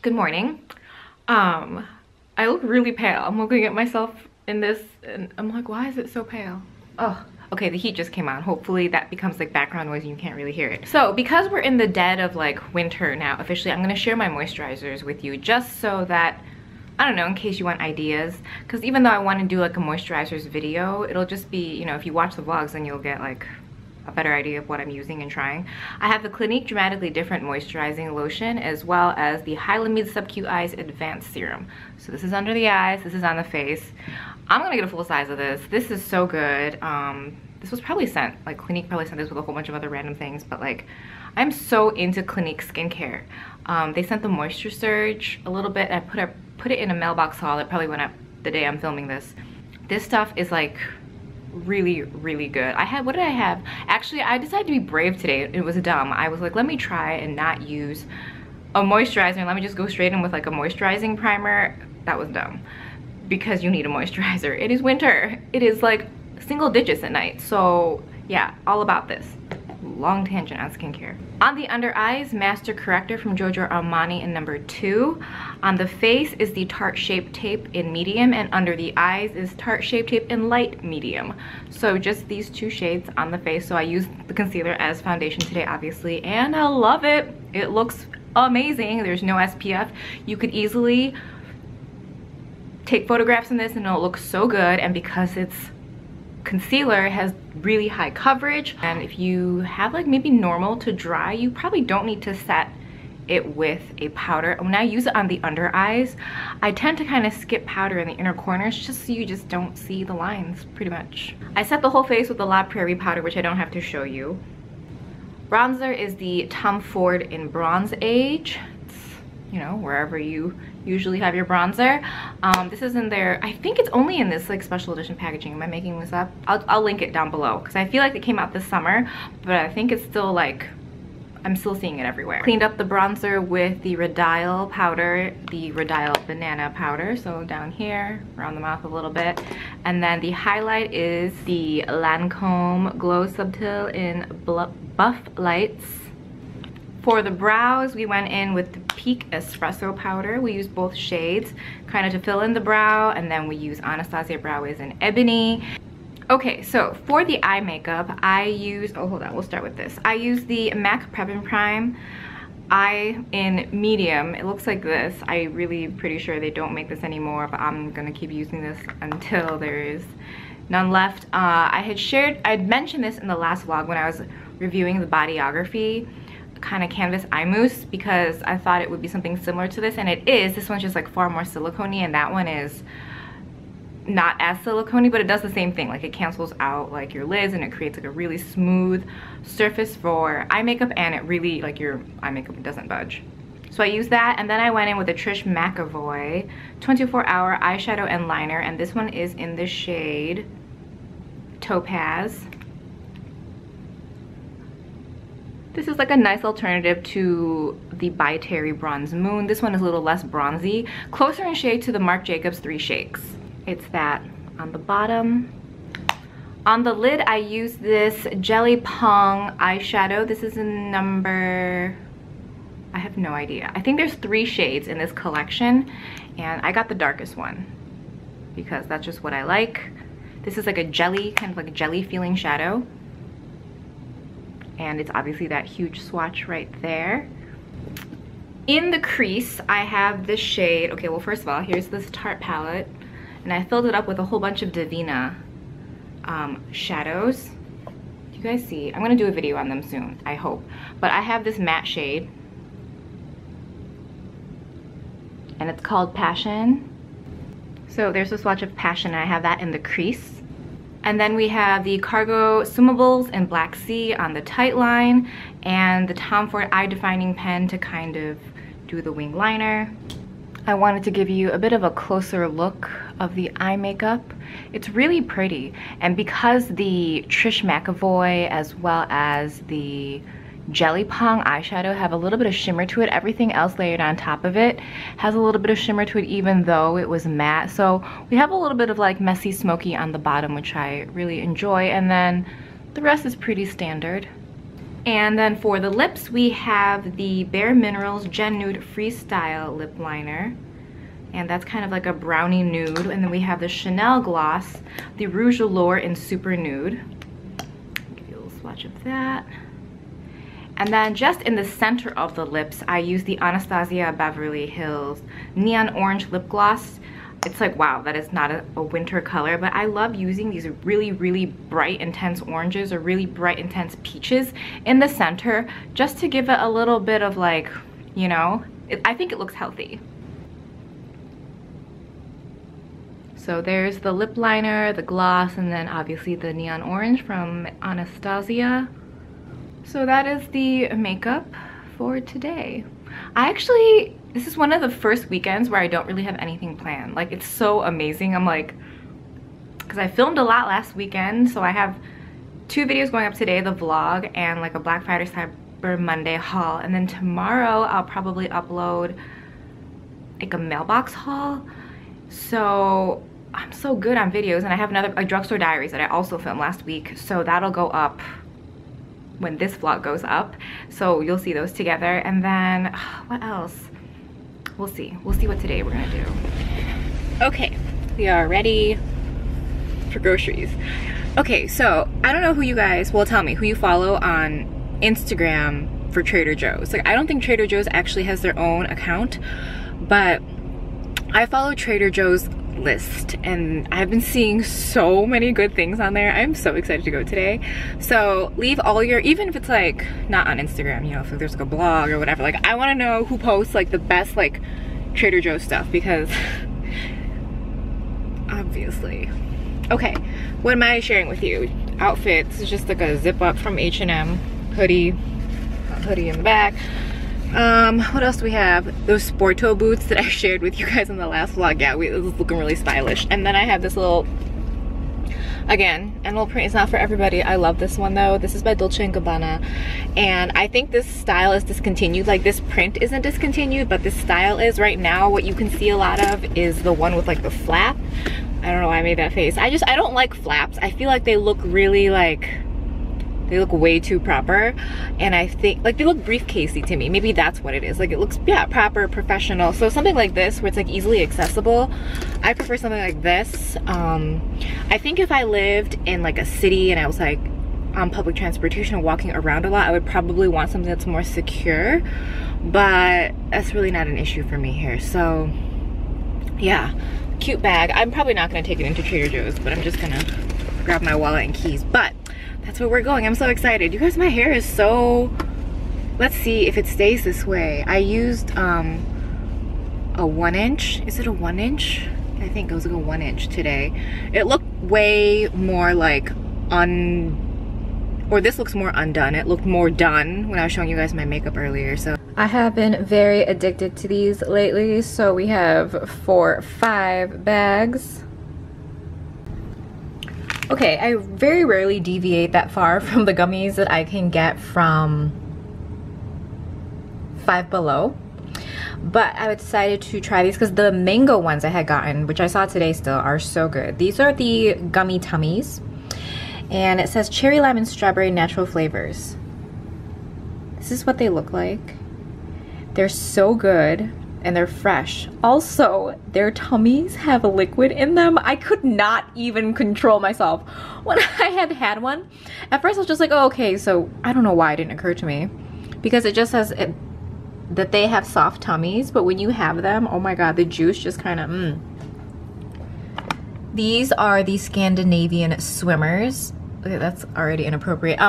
Good morning. I look really pale. I'm looking at myself in this and I'm like, why is it so pale? Oh, okay, the heat just came on. Hopefully that becomes like background noise and you can't really hear it. So because we're in the dead of like winter now, officially, I'm gonna share my moisturizers with you just so that, I don't know, in case you want ideas. Because even though I want to do like a moisturizers video, it'll just be, you know, if you watch the vlogs, then you'll get like a better idea of what I'm using and trying. I have the Clinique Dramatically Different Moisturizing Lotion as well as the Hylamide Sub-Q Eyes Advanced Serum. So this is under the eyes, this is on the face. I'm gonna get a full size of this. This is so good. This was probably sent, like Clinique probably sent this with a whole bunch of other random things, but like I'm so into Clinique skincare. They sent the Moisture Surge a little bit. I put it in a mailbox haul that probably went up the day I'm filming this. This stuff is like really, really good. I had, what did I have? Actually, I decided to be brave today. It was dumb. I was like, let me try and not use a moisturizer. Let me just go straight in with like a moisturizing primer. That was dumb because you need a moisturizer. It is winter. It is like single digits at night. So yeah, all about this. Long tangent on skincare. On the under eyes, Master Corrector from Giorgio Armani in number 2. On the face is the Tarte Shape Tape in medium, and under the eyes is Tarte Shape Tape in light medium. So just these two shades on the face. So I used the concealer as foundation today, obviously, and I love it. It looks amazing. There's no SPF. You could easily take photographs in this and it'll look so good. And because it's concealer, it has really high coverage, and if you have like maybe normal to dry, you probably don't need to set it with a powder. When I use it on the under eyes, I tend to kind of skip powder in the inner corners just so you just don't see the lines pretty much. I set the whole face with the La Prairie powder, which I don't have to show you. Bronzer is the Tom Ford in Bronze Age. You know, wherever you usually have your bronzer. This is in their, I think it's only in this like special edition packaging. Am I making this up? I'll link it down below because I feel like it came out this summer, but I think it's still like, I'm still seeing it everywhere. Cleaned up the bronzer with the Rodial powder, the Rodial banana powder. So down here, around the mouth a little bit. And then the highlight is the Lancome Glow Subtil in Buff Lights. For the brows, we went in with the Peak Espresso powder. We use both shades kind of to fill in the brow, and then we use Anastasia Broways in Ebony. Okay, so for the eye makeup, I use, oh hold on, we'll start with this. I use the MAC Prep and Prime Eye in medium. It looks like this. I really pretty sure they don't make this anymore, but I'm gonna keep using this until there is none left. I had mentioned this in the last vlog when I was reviewing the Bodyography kind of canvas eye mousse, because I thought it would be something similar to this, and it is. This one's just like far more silicone-y, and that one is not as silicone-y, but it does the same thing. Like it cancels out like your lids and it creates like a really smooth surface for eye makeup, and it really, like your eye makeup doesn't budge. So I used that, and then I went in with the Trish McEvoy 24 hour eyeshadow and liner, and this one is in the shade Topaz. This is like a nice alternative to the By Terry Bronze Moon. This one is a little less bronzy, closer in shade to the Marc Jacobs 3 Shakes. It's that on the bottom. On the lid, I use this Jelly Pong eyeshadow. This is in number, I have no idea. I think there's 3 shades in this collection, and I got the darkest one because that's just what I like. This is like a jelly, kind of like a jelly feeling shadow. And it's obviously that huge swatch right there. In the crease, I have this shade. Okay, well, first of all, here's this Tarte palette, and I filled it up with a whole bunch of Devinah shadows. You guys see? I'm gonna do a video on them soon, I hope. But I have this matte shade, and it's called Passion. So there's a swatch of Passion, and I have that in the crease. And then we have the Cargo Summables in Black Sea on the tight line, and the Tom Ford Eye Defining Pen to kind of do the wing liner. I wanted to give you a bit of a closer look of the eye makeup. It's really pretty, and because the Trish McEvoy as well as the Jelly Pong eyeshadow have a little bit of shimmer to it, everything else layered on top of it has a little bit of shimmer to it, even though it was matte. So we have a little bit of like messy smoky on the bottom, which I really enjoy, and then the rest is pretty standard. And then for the lips, we have the Bare Minerals Gen Nude Freestyle Lip Liner. And that's kind of like a brownie nude. And then we have the Chanel Gloss, the Rouge Allure in Super Nude. Give you a little swatch of that. And then just in the center of the lips, I use the Anastasia Beverly Hills Neon Orange Lip Gloss. It's like, wow, that is not a winter color, but I love using these really, really bright, intense oranges or really bright, intense peaches in the center just to give it a little bit of like, you know, I think it looks healthy. So there's the lip liner, the gloss, and then obviously the neon orange from Anastasia. So that is the makeup for today. I actually, this is one of the first weekends where I don't really have anything planned. Like, it's so amazing. I'm like, because I filmed a lot last weekend, so I have 2 videos going up today, the vlog and like a Black Friday Cyber Monday haul. And then tomorrow I'll probably upload like a mailbox haul. So I'm so good on videos, and I have another Drugstore Diaries that I also filmed last week, so that'll go up when this vlog goes up, so you'll see those together. And then what else, we'll see what today we're gonna do. Okay, we are ready for groceries. Okay, so I don't know who you guys, well, tell me who you follow on Instagram for Trader Joe's. Like, I don't think Trader Joe's actually has their own account, but I follow Trader Joe's list, and I've been seeing so many good things on there. I'm so excited to go today. So leave all your, even if it's like not on Instagram, you know, if there's like a blog or whatever, like I want to know who posts like the best like Trader Joe's stuff, because obviously. Okay, what am I sharing with you? Outfits, it's just like a zip up from H&M, hoodie in the back. What else do we have? Those Sporto boots that I shared with you guys in the last vlog. Yeah, it was looking really stylish. And then I have this little, again, animal print. It's not for everybody. I love this one though. This is by Dolce & Gabbana. And I think this style is discontinued. Like, this print isn't discontinued, but this style is. Right now, what you can see a lot of is the one with like the flap. I don't know why I made that face. I don't like flaps. I feel like they look really like, they look way too proper, and I think like they look briefcasey to me. Maybe that's what it is. Like, it looks, yeah, proper, professional. So something like this where it's like easily accessible, I prefer something like this. I think if I lived in like a city and I was like on public transportation and walking around a lot, I would probably want something that's more secure, but that's really not an issue for me here. So yeah, cute bag. I'm probably not gonna take it into Trader Joe's, but I'm just gonna grab my wallet and keys. But that's where we're going. I'm so excited. You guys, my hair is so, let's see if it stays this way. I used a 1 inch. Is it a 1 inch? I think it was like a 1 inch today. It looked way more like this looks more undone. It looked more done when I was showing you guys my makeup earlier. So I have been very addicted to these lately. So we have 4 or 5 bags. Okay, I very rarely deviate that far from the gummies that I can get from Five Below, but I decided to try these because the mango ones I had gotten, which I saw today still, are so good. These are the Gummy Tummies, and it says cherry, lime, and strawberry natural flavors. This is what they look like. They're so good. And they're fresh. Also, their tummies have a liquid in them. I could not even control myself when I had one. At first I was just like, oh, okay, so I don't know why it didn't occur to me, because it just says that they have soft tummies, but when you have them, oh my god, the juice just kind of These are the Scandinavian Swimmers. Okay, that's already inappropriate.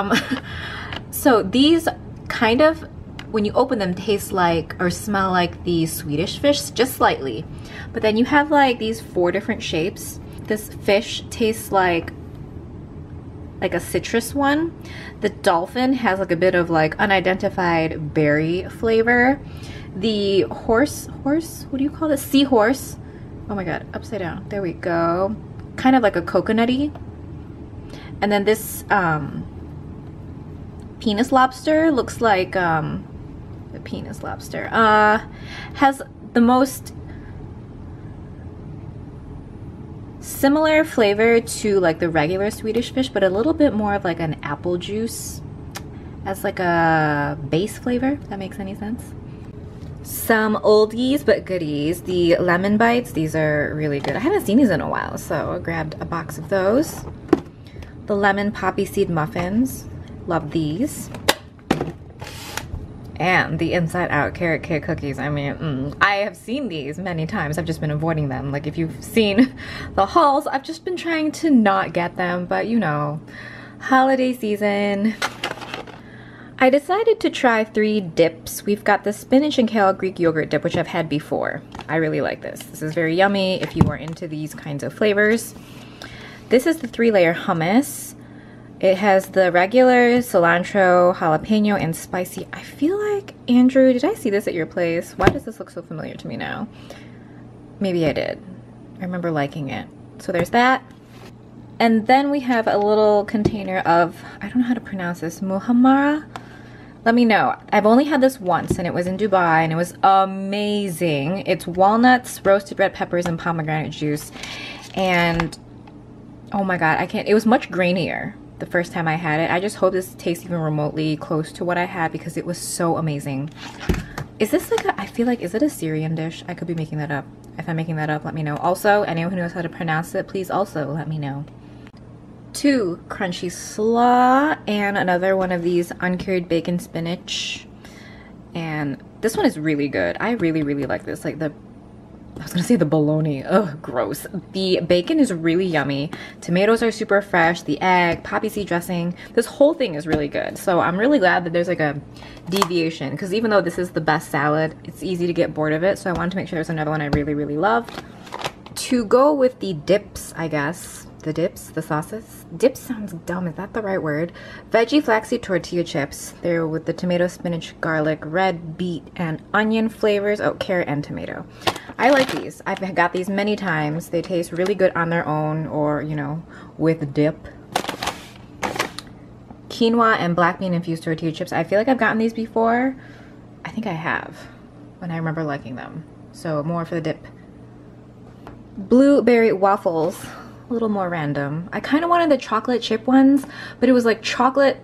So these kind of, when you open them, taste like or smell like the Swedish fish, just slightly. But then you have like these 4 different shapes. This fish tastes like a citrus one. The dolphin has like a bit of like unidentified berry flavor. The horse, what do you call this? Seahorse. Oh my god, upside down. There we go. Kind of like a coconutty. And then this penis lobster looks like the penis lobster has the most similar flavor to like the regular Swedish fish, but a little bit more of like an apple juice. as like a base flavor, if that makes any sense. Some oldies but goodies, the lemon bites. These are really good. I haven't seen these in a while, so I grabbed a box of those. The lemon poppy seed muffins, love these. And the Inside Out carrot cake cookies. I mean, I have seen these many times. I've just been avoiding them. Like, if you've seen the hauls, I've just been trying to not get them, but you know, holiday season. I decided to try 3 dips. We've got the spinach and kale Greek yogurt dip, which I've had before. I really like this. This is very yummy if you are into these kinds of flavors. This is the 3-layer hummus. It has the regular, cilantro, jalapeno, and spicy. I feel like, Andrew, did I see this at your place? Why does this look so familiar to me now? Maybe I did. I remember liking it. So there's that. And then we have a little container of, I don't know how to pronounce this, muhammara? Let me know. I've only had this once, and it was in Dubai, and it was amazing. It's walnuts, roasted red peppers, and pomegranate juice. And oh my god, I can't. It was much grainier the first time I had it. I just hope this tastes even remotely close to what I had, because it was so amazing. Is this like a, I feel like, is it a Syrian dish? I could be making that up. If I'm making that up, let me know. Also, anyone who knows how to pronounce it, please also let me know. 2 crunchy slaw and another one of these uncured bacon spinach. And this one is really good. I really, really like this. Like the, I was gonna say the bologna, ugh, gross. The bacon is really yummy. Tomatoes are super fresh, the egg, poppy seed dressing. This whole thing is really good. So I'm really glad that there's like a deviation, because even though this is the best salad, it's easy to get bored of it. So I wanted to make sure there's another one I really, really loved. To go with the dips, I guess. The dips, the sauces. Dips sounds dumb, is that the right word? Veggie flaxseed tortilla chips. They're with the tomato, spinach, garlic, red, beet, and onion flavors. Oh, carrot and tomato. I like these. I've got these many times. They taste really good on their own or, you know, with dip. Quinoa and black bean infused tortilla chips. I feel like I've gotten these before. I think I have, when I remember liking them. So more for the dip. Blueberry waffles. A little more random. I kind of wanted the chocolate chip ones, but it was like chocolate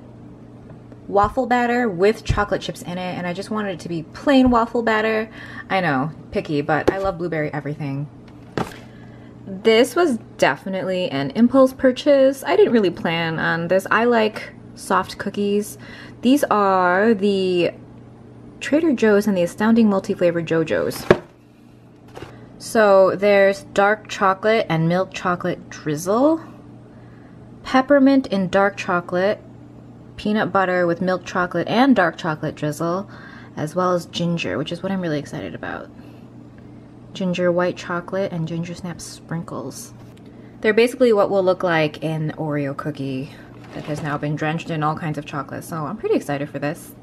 waffle batter with chocolate chips in it, and I just wanted it to be plain waffle batter. I know, picky, but I love blueberry everything. This was definitely an impulse purchase. I didn't really plan on this. I like soft cookies. These are the Trader Joe's and the Astounding Multi-Flavored JoJo's. So there's dark chocolate and milk chocolate drizzle, peppermint in dark chocolate, peanut butter with milk chocolate and dark chocolate drizzle, as well as ginger, which is what I'm really excited about. Ginger white chocolate and ginger snap sprinkles. They're basically what will look like an Oreo cookie that has now been drenched in all kinds of chocolate, so I'm pretty excited for this.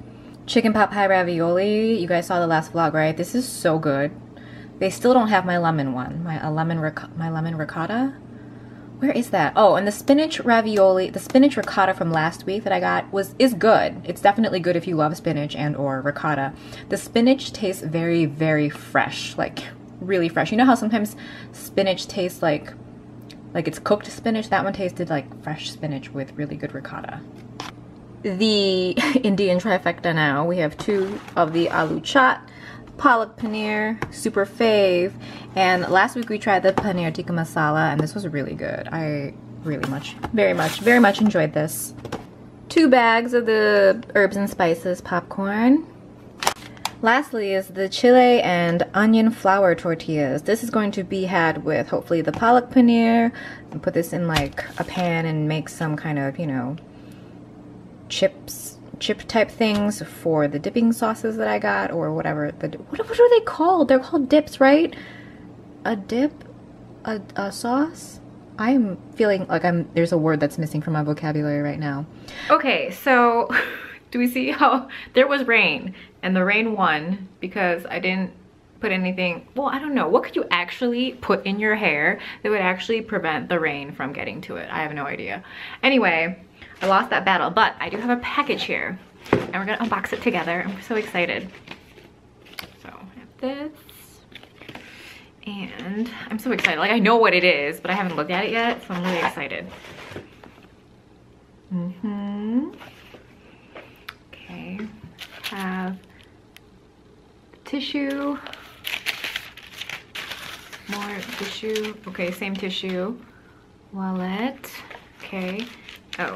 Chicken pot pie ravioli. You guys saw the last vlog, right? This is so good. They still don't have my lemon one, my lemon ricotta. Where is that? Oh, and the spinach ravioli, the spinach ricotta from last week that I got is good. It's definitely good if you love spinach and or ricotta. The spinach tastes very, very fresh, like really fresh. You know how sometimes spinach tastes like it's cooked spinach? That one tasted like fresh spinach with really good ricotta. The Indian trifecta now. We have 2 of the aloo chaat. Palak paneer, super fave, and last week we tried the paneer tikka masala, and this was really good. I really very much enjoyed this. 2 bags of the herbs and spices popcorn. Lastly is the chile and onion flour tortillas. This is going to be had with hopefully the palak paneer. And put this in like a pan and make some kind of, you know, chip type things for the dipping sauces that I got, or whatever. What are they called? They're called dips, right? A dip? A sauce? I'm feeling like there's a word that's missing from my vocabulary right now. Okay, so do we see how there was rain, and the rain won because I didn't put anything, well, I don't know. What could you actually put in your hair that would actually prevent the rain from getting to it? I have no idea. Anyway, I lost that battle, but I do have a package here, and we're gonna unbox it together. I'm so excited. So I have this, and I'm so excited. Like, I know what it is, but I haven't looked at it yet, so I'm really excited. have tissue, more tissue, okay, same tissue, wallet, okay, oh,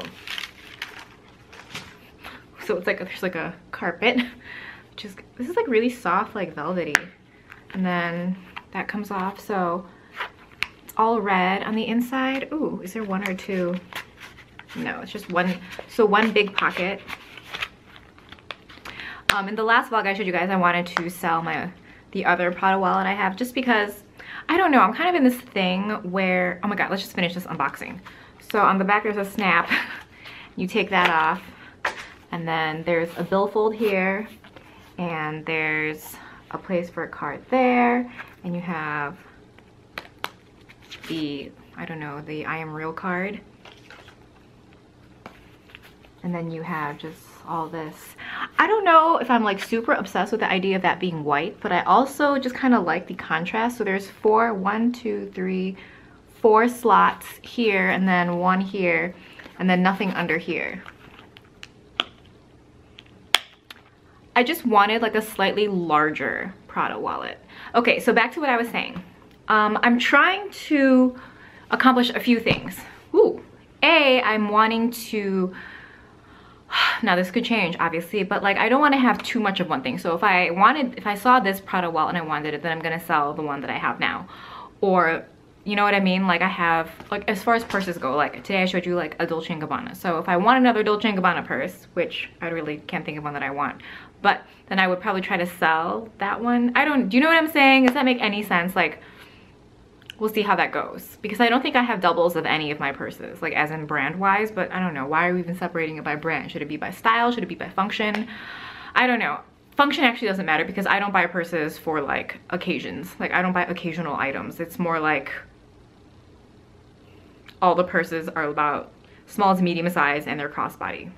so it's like, there's like a carpet, which is, this is like really soft, like velvety, and then that comes off, so it's all red on the inside. Ooh, is there one or two? No, it's just one, so one big pocket. In the last vlog I showed you guys, I wanted to sell the other Prada wallet I have, just because, I don't know, I'm kind of in this thing where, oh my god, let's just finish this unboxing. So on the back there's a snap, you take that off, and then there's a billfold here, and there's a place for a card there, and you have the, I don't know, the I am real card. And then you have just all this. I don't know if I'm like super obsessed with the idea of that being white, but I also just kind of like the contrast. So there's four slots here, and then one here, and then nothing under here. I just wanted like a slightly larger Prada wallet. Okay, so back to what I was saying. I'm trying to accomplish a few things. Ooh, I'm wanting to, now this could change obviously, but like I don't want to have too much of one thing. So if I saw this Prada wallet and I wanted it, then I'm gonna sell the one that I have now, or you know what I mean, like I have, like as far as purses go, like today I showed you like a Dolce & Gabbana, so if I want another Dolce & Gabbana purse, which I really can't think of one that I want, but then I would probably try to sell that one. I don't, do you know what I'm saying? Does that make any sense? Like we'll see how that goes, because I don't think I have doubles of any of my purses, like as in brand wise, but I don't know. Why are we even separating it by brand? Should it be by style? Should it be by function? I don't know. Function actually doesn't matter, because I don't buy purses for like occasions. Like I don't buy occasional items. It's more like all the purses are about small to medium size and their crossbody,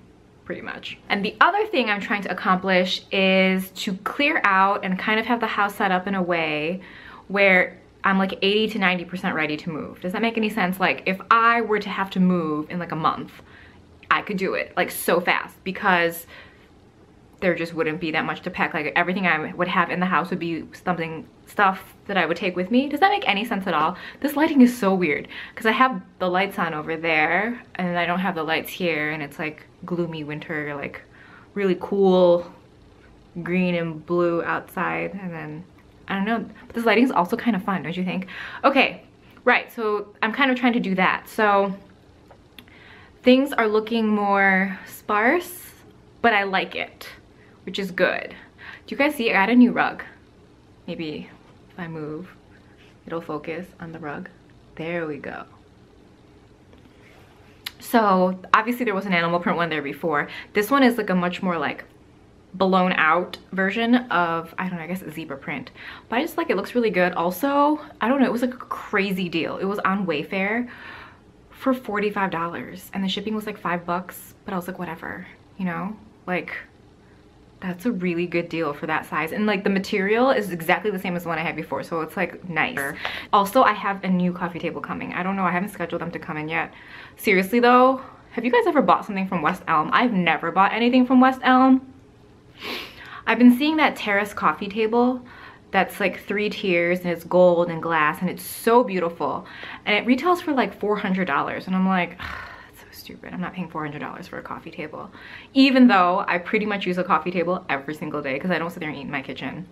pretty much. And the other thing I'm trying to accomplish is to clear out and kind of have the house set up in a way where I'm like 80 to 90% ready to move. Does that make any sense? Like if I were to have to move in like a month, I could do it like so fast, because there just wouldn't be that much to pack. Like everything I would have in the house would be stuff that I would take with me. Does that make any sense at all? This lighting is so weird, because I have the lights on over there and I don't have the lights here, and it's like gloomy winter, like really cool green and blue outside, and then I don't know, but this lighting is also kind of fun, don't you think? Okay, right, so I'm kind of trying to do that. So things are looking more sparse, but I like it, which is good. Do you guys see I got a new rug? Maybe if I move, it'll focus on the rug. There we go. So obviously there was an animal print one there before. This one is like a much more like blown out version of, I don't know, I guess zebra print, but I just like it, looks really good. Also, I don't know, it was like a crazy deal. It was on Wayfair for $45 and the shipping was like $5, but I was like whatever, you know, like that's a really good deal for that size, and like the material is exactly the same as the one I had before, so it's like nice. Also, I have a new coffee table coming. I don't know, I haven't scheduled them to come in yet. Seriously though, have you guys ever bought something from West Elm? I've never bought anything from West Elm. I've been seeing that terrace coffee table that's like 3 tiers and it's gold and glass and it's so beautiful, and it retails for like $400, and I'm like, that's so stupid. I'm not paying $400 for a coffee table, even though I pretty much use a coffee table every single day because I don't sit there and eat in my kitchen.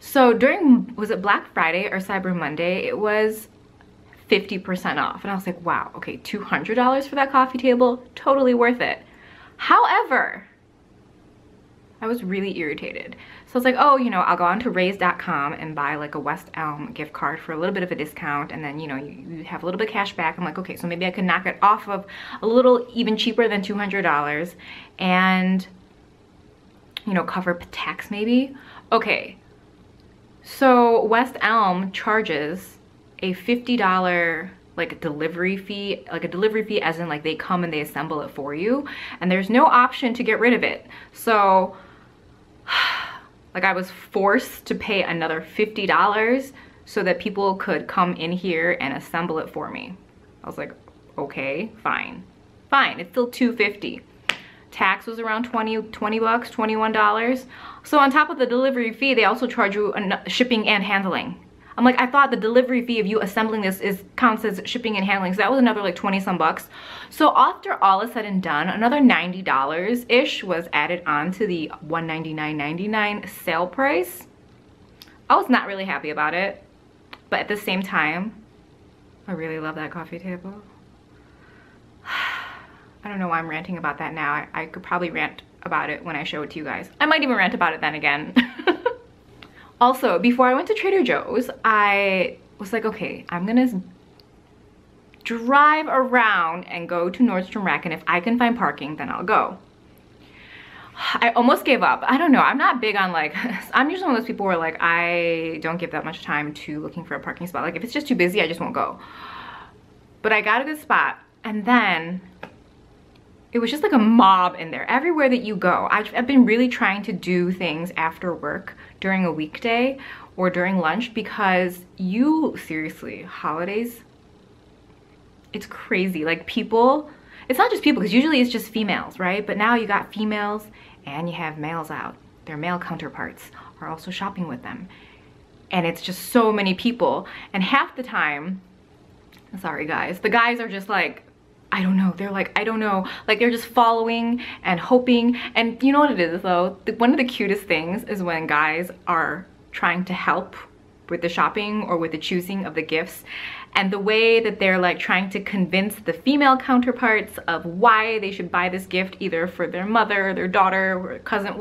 So during, was it Black Friday or Cyber Monday, it was 50% off, and I was like, wow, okay, $200 for that coffee table, totally worth it. However, I was really irritated. So I was like, oh, you know, I'll go on to raise.com and buy like a West Elm gift card for a little bit of a discount, and then, you know, you have a little bit of cash back. I'm like, okay, so maybe I could knock it off of a little, even cheaper than $200, and, you know, cover tax maybe. Okay, so West Elm charges a $50 like a delivery fee, as in like they come and they assemble it for you, and there's no option to get rid of it. So like I was forced to pay another $50 so that people could come in here and assemble it for me. I was like, okay, fine, it's still $250. Tax was around $20, $21. So on top of the delivery fee, they also charge you shipping and handling. I'm like, I thought the delivery fee of you assembling this counts as shipping and handling. So that was another like 20 some bucks. So after all is said and done, another $90-ish was added on to the $199.99 sale price. I was not really happy about it, but at the same time, I really love that coffee table. I don't know why I'm ranting about that now. I could probably rant about it when I show it to you guys. I might even rant about it then again. Also, before I went to Trader Joe's, I was like, okay, I'm gonna drive around and go to Nordstrom Rack, and if I can find parking, then I'll go. I almost gave up. I don't know. I'm not big on like, I'm usually one of those people where like, I don't give that much time to looking for a parking spot. Like if it's just too busy, I just won't go. But I got a good spot, and then it was just like a mob in there. Everywhere that you go, I've been really trying to do things after work during a weekday or during lunch, because you, seriously, holidays, it's crazy. Like people, it's not just people, because usually it's just females, right? But now you got females and you have males out. Their male counterparts are also shopping with them. And it's just so many people. And half the time, sorry guys, the guys are just like, I don't know. They're like, I don't know. Like they're just following and hoping. And you know what it is though? One of the cutest things is when guys are trying to help with the shopping or with the choosing of the gifts. And the way that they're like trying to convince the female counterparts of why they should buy this gift, either for their mother, their daughter, or cousin.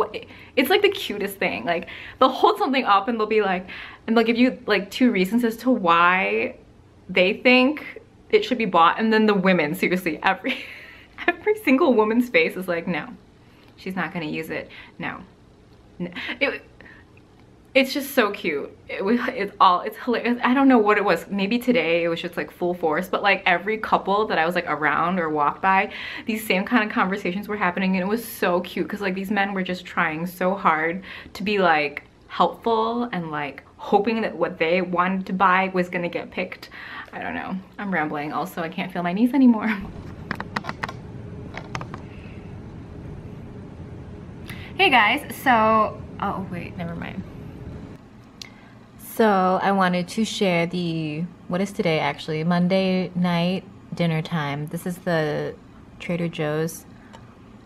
It's like the cutest thing. Like they'll hold something up and they'll be like, and they'll give you like two reasons as to why they think it should be bought. And then the women, seriously, every single woman's face is like, no, she's not gonna use it. No. It's just so cute. It's hilarious. I don't know what it was. Maybe today it was just like full force, but like every couple that I was like around or walked by, these same kind of conversations were happening, and it was so cute because like these men were just trying so hard to be like helpful and like hoping that what they wanted to buy was gonna get picked. I don't know. I'm rambling. Also, I can't feel my knees anymore. Hey guys, so, oh wait, never mind. So I wanted to share the, what is today actually? Monday night dinner time. This is the Trader Joe's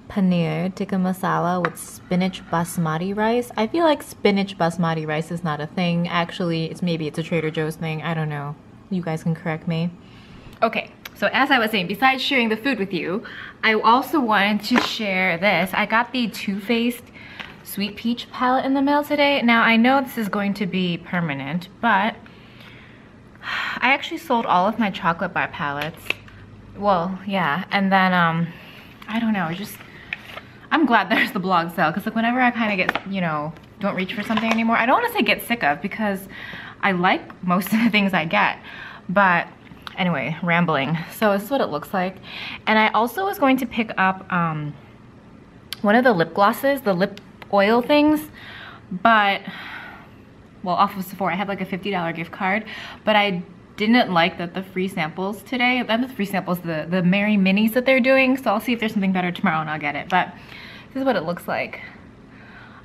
paneer tikka masala with spinach basmati rice. I feel like spinach basmati rice is not a thing. Actually, maybe it's a Trader Joe's thing. I don't know. You guys can correct me. Okay, so as I was saying, besides sharing the food with you, I also wanted to share this. I got the Too Faced Sweet Peach palette in the mail today. Now, I know this is going to be permanent, but I actually sold all of my chocolate bar palettes. Well, yeah, and then, I don't know, I'm glad there's the blog sale, because like whenever I kind of get, you know, don't reach for something anymore, I don't want to say get sick of, because I like most of the things I get, but anyway, rambling. So this is what it looks like. And I also was going to pick up one of the lip glosses, the lip oil things, but, well, off of Sephora, I have like a $50 gift card, but I didn't like that the free samples today, the free samples, the Mary Minis that they're doing, so I'll see if there's something better tomorrow and I'll get it, but this is what it looks like.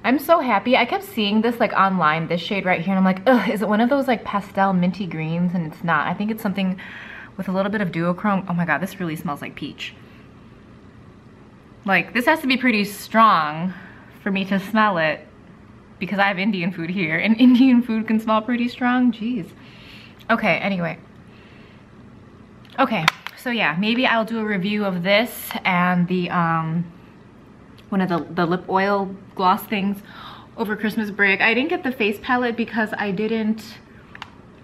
I'm so happy. I kept seeing this like online, this shade right here, and I'm like, ugh, is it one of those like pastel minty greens? And it's not. I think it's something with a little bit of duochrome. Oh my god, this really smells like peach. Like, this has to be pretty strong for me to smell it, because I have Indian food here, and Indian food can smell pretty strong. Jeez. Okay, anyway. Okay, so yeah, maybe I'll do a review of this and the, one of the lip oil gloss things over Christmas break. I didn't get the face palette because I didn't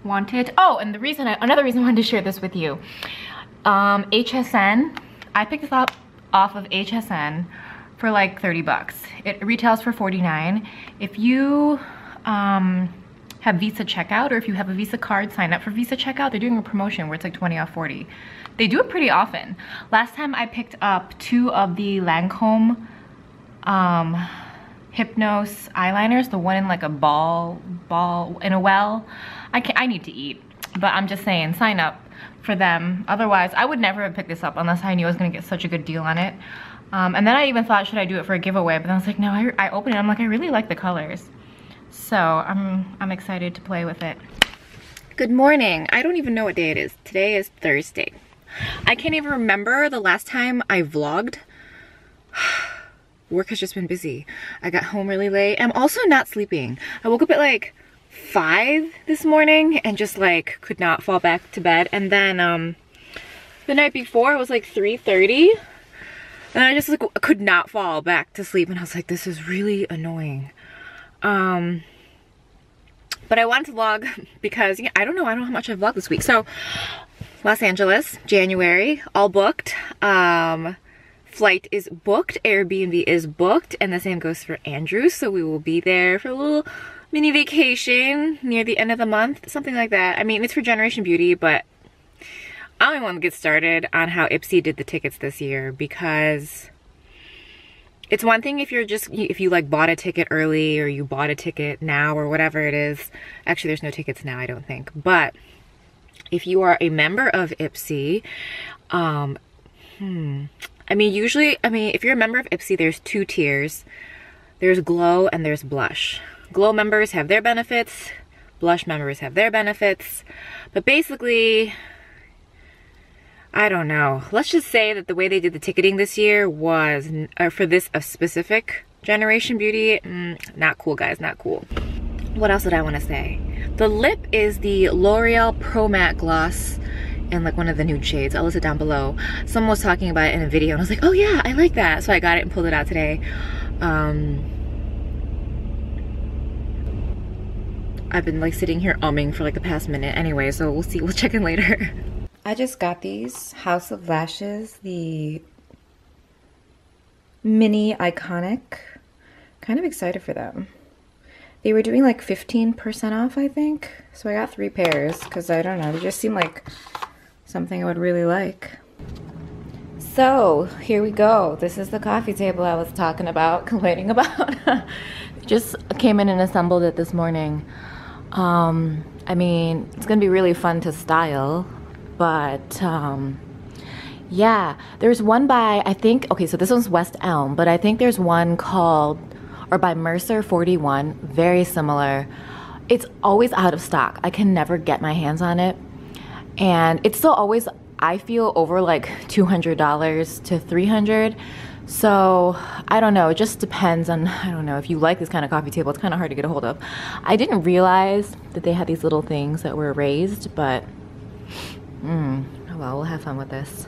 want it. Oh, and the reason, another reason I wanted to share this with you. HSN, I picked this up off of HSN for like 30 bucks. It retails for 49. If you have Visa checkout, or if you have a Visa card, sign up for Visa checkout. They're doing a promotion where it's like 20 off 40. They do it pretty often. Last time I picked up two of the Lancome Hypnose eyeliners, the one in like a ball in a well. I need to eat, but I'm just saying, sign up for them. Otherwise, I would never have picked this up unless I knew I was gonna get such a good deal on it. And then I even thought, should I do it for a giveaway? But then I was like, no, I opened it. I'm like, I really like the colors. So I'm excited to play with it. Good morning. I don't even know what day it is. Today is Thursday. I can't even remember the last time I vlogged. Work has just been busy. I got home really late. I'm also not sleeping. I woke up at like 5 this morning and just like could not fall back to bed. And then the night before it was like 3:30 and I just like could not fall back to sleep. And I was like, this is really annoying. But I wanted to vlog because, yeah, I don't know how much I vlogged this week. So Los Angeles, January, all booked. Flight is booked, Airbnb is booked, and the same goes for Andrew. So we will be there for a little mini vacation near the end of the month, something like that. I mean, it's for Generation Beauty, but I only want to get started on how Ipsy did the tickets this year, because it's one thing if you're just, if you like bought a ticket early or you bought a ticket now or whatever it is. Actually, there's no tickets now, I don't think. But if you are a member of Ipsy, I mean, usually, if you're a member of Ipsy, there's 2 tiers. There's Glow and there's Blush. Glow members have their benefits. Blush members have their benefits. But basically, I don't know. Let's just say that the way they did the ticketing this year was, for this specific Generation Beauty, not cool, guys, not cool. What else did I want to say? The lip is the L'Oreal Pro Matte Gloss. And like one of the nude shades. I'll list it down below. Someone was talking about it in a video and I was like, oh yeah, I like that. So I got it and pulled it out today. I've been like sitting here umming for like the past minute anyway, so we'll see, we'll check in later. I just got these House of Lashes, the mini iconic. Kind of excited for them. They were doing like 15% off, I think. So I got 3 pairs because I don't know, they just seem like something I would really like. So here we go. This is the coffee table I was talking about, complaining about. Just came in and assembled it this morning. I mean, it's gonna be really fun to style, but yeah, there's one by, I think, okay, so this one's West Elm, but I think there's one called, or by Mercer 41, very similar. It's always out of stock. I can never get my hands on it. And it's still always, I feel, over like $200 to $300. So I don't know, it just depends on, I don't know, if you like this kind of coffee table, it's kind of hard to get a hold of. I didn't realize that they had these little things that were raised, but oh well, we'll have fun with this.